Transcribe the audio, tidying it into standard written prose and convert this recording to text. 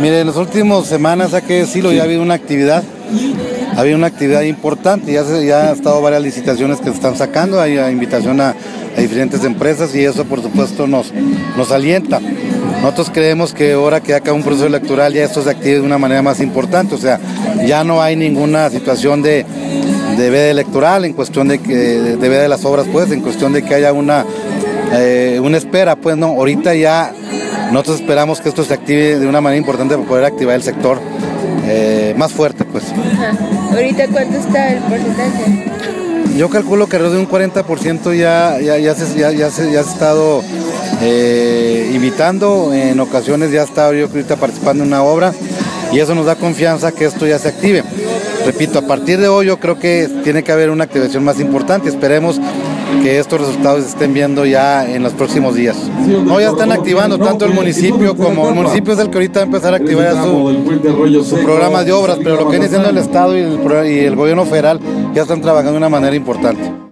Mire, en las últimas semanas, hay que decirlo, ya ha habido una actividad. Ha habido una actividad importante, ya ha estado varias licitaciones que se están sacando, hay invitación a diferentes empresas y eso por supuesto nos alienta. Nosotros creemos que ahora que acaba un proceso electoral ya esto se active de una manera más importante, o sea, ya no hay ninguna situación de veda electoral en cuestión de veda de las obras, pues, en cuestión de que haya una espera, pues no, ahorita ya nosotros esperamos que esto se active de una manera importante para poder activar el sector más fuerte, pues. Ajá. ¿Ahorita cuánto está el porcentaje? Yo calculo que alrededor de un 40% ya se ha estado invitando, en ocasiones ya está yo ahorita participando en una obra y eso nos da confianza que esto ya se active. Repito, a partir de hoy yo creo que tiene que haber una activación más importante, esperemos que estos resultados se estén viendo ya en los próximos días. No, ya están activando tanto el municipio como el municipio es el que ahorita va a empezar a activar su programa de obras, pero lo que viene siendo el Estado y el gobierno federal ya están trabajando de una manera importante.